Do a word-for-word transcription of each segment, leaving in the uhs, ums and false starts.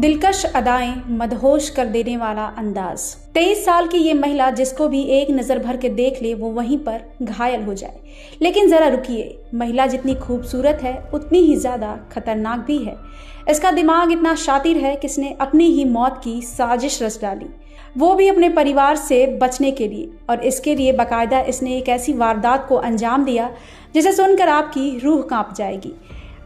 दिलकश अदाएं, मदहोश कर देने वाला अंदाज। तेईस साल की ये महिला जिसको भी एक नजर भर के देख ले वो वहीं पर घायल हो जाए। लेकिन जरा रुकिए, महिला जितनी खूबसूरत है उतनी ही ज्यादा खतरनाक भी है। इसका दिमाग इतना शातिर है कि इसने अपनी ही मौत की साजिश रच डाली, वो भी अपने परिवार से बचने के लिए। और इसके लिए बाकायदा इसने एक ऐसी वारदात को अंजाम दिया जिसे सुनकर आपकी रूह कांप जाएगी।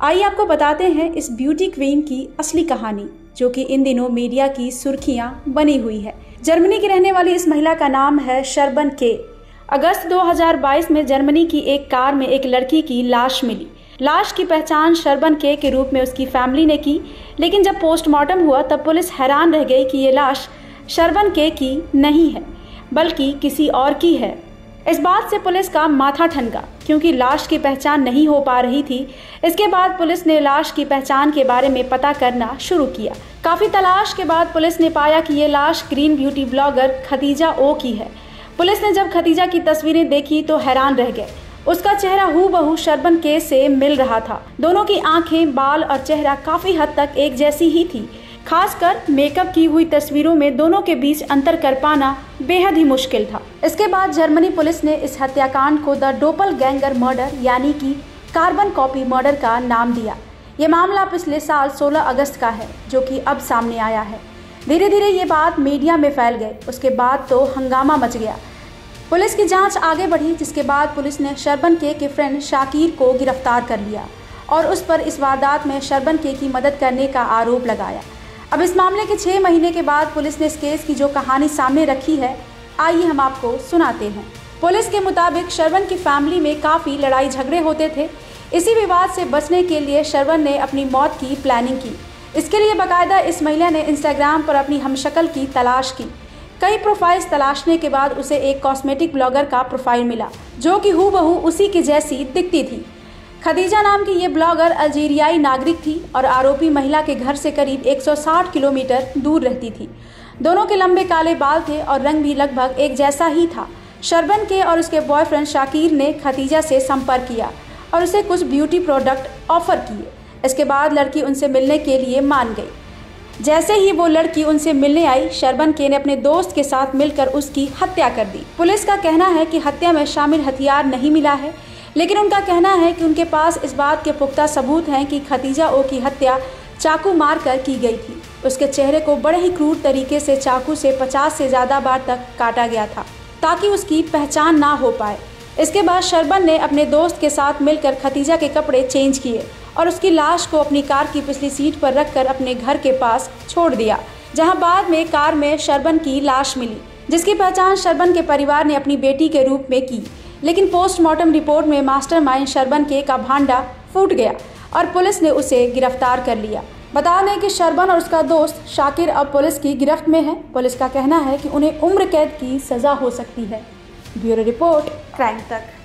आइए आपको बताते हैं इस ब्यूटी क्वीन की असली कहानी, जो कि इन दिनों मीडिया की सुर्खियां बनी हुई है। जर्मनी की रहने वाली इस महिला का नाम है शर्बन के। अगस्त दो हज़ार बाईस में जर्मनी की एक कार में एक लड़की की लाश मिली। लाश की पहचान शर्बन के के रूप में उसकी फैमिली ने की, लेकिन जब पोस्टमार्टम हुआ तब पुलिस हैरान रह गई कि ये लाश शर्बन के की नहीं है बल्कि किसी और की है। इस बात से पुलिस का माथा ठनका, क्योंकि लाश की पहचान नहीं हो पा रही थी। इसके बाद पुलिस ने लाश की पहचान के बारे में पता करना शुरू किया। काफ़ी तलाश के बाद पुलिस ने पाया कि ये लाश ग्रीन ब्यूटी ब्लॉगर खदीजा ओ की है। पुलिस ने जब खदीजा की तस्वीरें देखी तो हैरान रह गए। उसका चेहरा हूबहू शर्बन के से मिल रहा था। दोनों की आँखें, बाल और चेहरा काफ़ी हद तक एक जैसी ही थी। खासकर मेकअप की हुई तस्वीरों में दोनों के बीच अंतर कर पाना बेहद ही मुश्किल था। इसके बाद जर्मनी पुलिस ने इस हत्याकांड को द डोपलगैंगर मर्डर यानी कि कार्बन कॉपी मर्डर का नाम दिया। ये मामला पिछले साल सोलह अगस्त का है, जो कि अब सामने आया है। धीरे धीरे ये बात मीडिया में फैल गई। उसके बाद तो हंगामा मच गया। पुलिस की जाँच आगे बढ़ी, जिसके बाद पुलिस ने शर्बन के के फ्रेंड शाकिर को गिरफ्तार कर लिया और उस पर इस वारदात में शर्बन के की मदद करने का आरोप लगाया। अब इस मामले के छः महीने के बाद पुलिस ने इस केस की जो कहानी सामने रखी है, आइए हम आपको सुनाते हैं। पुलिस के मुताबिक शर्बन की फैमिली में काफ़ी लड़ाई झगड़े होते थे। इसी विवाद से बचने के लिए शर्बन ने अपनी मौत की प्लानिंग की। इसके लिए बाकायदा इस महिला ने इंस्टाग्राम पर अपनी हमशक्ल की तलाश की। कई प्रोफाइल्स तलाशने के बाद उसे एक कॉस्मेटिक ब्लॉगर का प्रोफाइल मिला, जो कि हूबहू उसी की जैसी दिखती थी। खदीजा नाम की ये ब्लॉगर अल्जीरियाई नागरिक थी और आरोपी महिला के घर से करीब एक सौ साठ किलोमीटर दूर रहती थी। दोनों के लंबे काले बाल थे और रंग भी लगभग एक जैसा ही था। शर्बन के और उसके बॉयफ्रेंड शाकिर ने खदीजा से संपर्क किया और उसे कुछ ब्यूटी प्रोडक्ट ऑफर किए। इसके बाद लड़की उनसे मिलने के लिए मान गई। जैसे ही वो लड़की उनसे मिलने आई, शर्बन के ने अपने दोस्त के साथ मिलकर उसकी हत्या कर दी। पुलिस का कहना है कि हत्या में शामिल हथियार नहीं मिला है, लेकिन उनका कहना है कि उनके पास इस बात के पुख्ता सबूत हैं कि खदीजा ओ की हत्या चाकू मारकर की गई थी। उसके चेहरे को बड़े ही क्रूर तरीके से चाकू से पचास से ज़्यादा बार तक काटा गया था ताकि उसकी पहचान ना हो पाए। इसके बाद शर्बन ने अपने दोस्त के साथ मिलकर खदीजा के कपड़े चेंज किए और उसकी लाश को अपनी कार की पिछली सीट पर रखकर अपने घर के पास छोड़ दिया, जहाँ बाद में कार में शर्बन की लाश मिली, जिसकी पहचान शर्बन के परिवार ने अपनी बेटी के रूप में की। लेकिन पोस्टमार्टम रिपोर्ट में मास्टरमाइंड शर्बन के का भांडा फूट गया और पुलिस ने उसे गिरफ्तार कर लिया। बता दें कि शर्बन और उसका दोस्त शाकिर अब पुलिस की गिरफ्त में है। पुलिस का कहना है कि उन्हें उम्र कैद की सज़ा हो सकती है। ब्यूरो रिपोर्ट, क्राइम तक।